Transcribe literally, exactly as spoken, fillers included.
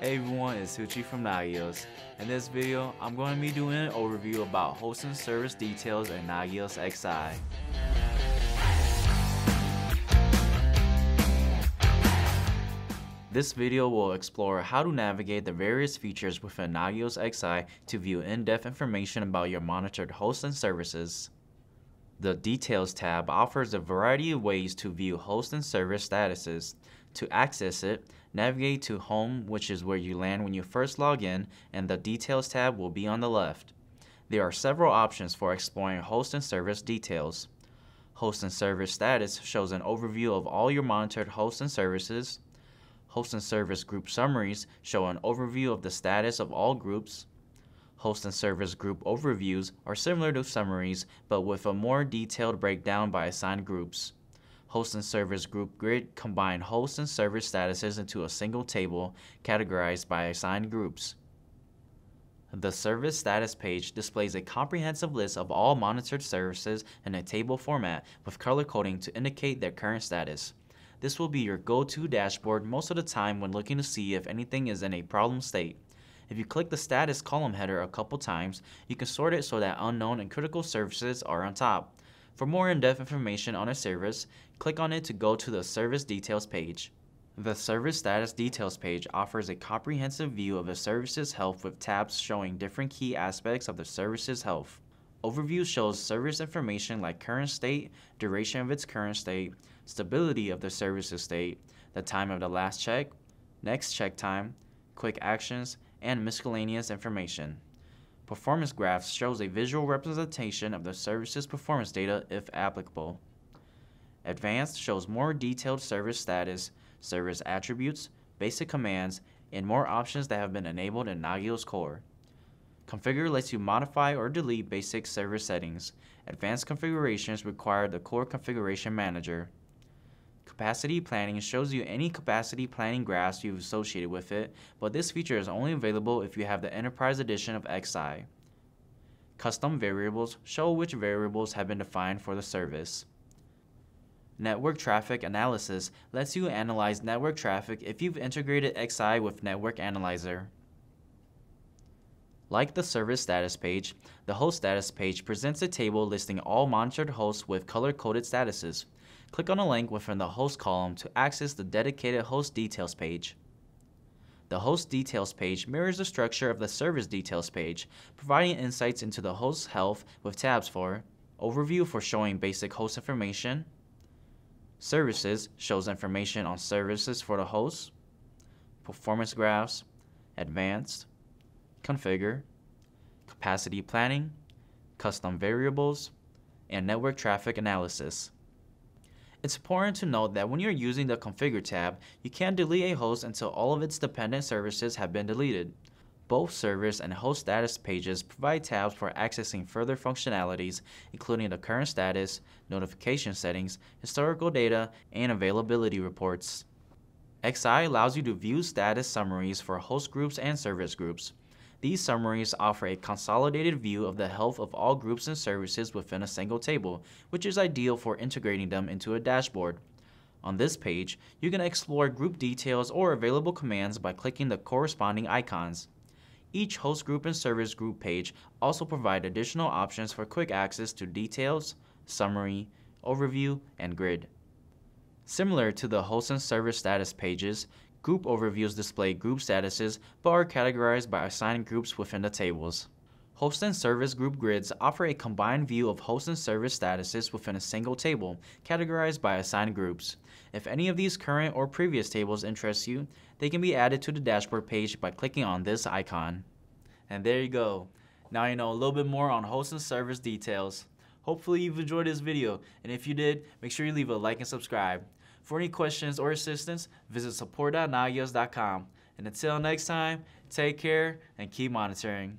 Hey everyone, it's Hoochie from Nagios. In this video, I'm going to be doing an overview about hosting service details in Nagios X I. This video will explore how to navigate the various features within Nagios X I to view in-depth information about your monitored hosts and services. The Details tab offers a variety of ways to view host and service statuses. To access it, navigate to Home, which is where you land when you first log in, and the Details tab will be on the left. There are several options for exploring host and service details. Host and service status shows an overview of all your monitored hosts and services. Host and service group summaries show an overview of the status of all groups. Host and service group overviews are similar to summaries, but with a more detailed breakdown by assigned groups. Host and service group grid combine host and service statuses into a single table categorized by assigned groups. The service status page displays a comprehensive list of all monitored services in a table format with color coding to indicate their current status. This will be your go-to dashboard most of the time when looking to see if anything is in a problem state. If you click the status column header a couple times, you can sort it so that unknown and critical services are on top. For more in-depth information on a service, click on it to go to the Service Details page. The Service Status Details page offers a comprehensive view of a service's health with tabs showing different key aspects of the service's health. Overview shows service information like current state, duration of its current state, stability of the service's state, the time of the last check, next check time, quick actions, and miscellaneous information. Performance graphs shows a visual representation of the service's performance data if applicable. Advanced shows more detailed service status, service attributes, basic commands, and more options that have been enabled in Nagios Core. Configure lets you modify or delete basic service settings. Advanced configurations require the Core Configuration Manager. Capacity planning shows you any capacity planning graphs you've associated with it, but this feature is only available if you have the Enterprise Edition of X I. Custom variables show which variables have been defined for the service. Network traffic analysis lets you analyze network traffic if you've integrated X I with Network Analyzer. Like the service status page, the host status page presents a table listing all monitored hosts with color-coded statuses. Click on a link within the host column to access the dedicated host details page. The host details page mirrors the structure of the service details page, providing insights into the host's health with tabs for Overview for showing basic host information, Services shows information on services for the host, Performance graphs, Advanced, Configure, Capacity Planning, Custom Variables, and Network Traffic Analysis. It's important to note that when you're using the Configure tab, you can't delete a host until all of its dependent services have been deleted. Both service and host status pages provide tabs for accessing further functionalities, including the current status, notification settings, historical data, and availability reports. X I allows you to view status summaries for host groups and service groups. These summaries offer a consolidated view of the health of all groups and services within a single table, which is ideal for integrating them into a dashboard. On this page, you can explore group details or available commands by clicking the corresponding icons. Each host group and service group page also provide additional options for quick access to details, summary, overview, and grid. Similar to the host and service status pages, group overviews display group statuses but are categorized by assigned groups within the tables. Host and service group grids offer a combined view of host and service statuses within a single table, categorized by assigned groups. If any of these current or previous tables interest you, they can be added to the dashboard page by clicking on this icon. And there you go. Now you know a little bit more on host and service details. Hopefully you've enjoyed this video, and if you did, make sure you leave a like and subscribe. For any questions or assistance, visit support dot nagios dot com. And until next time, take care and keep monitoring.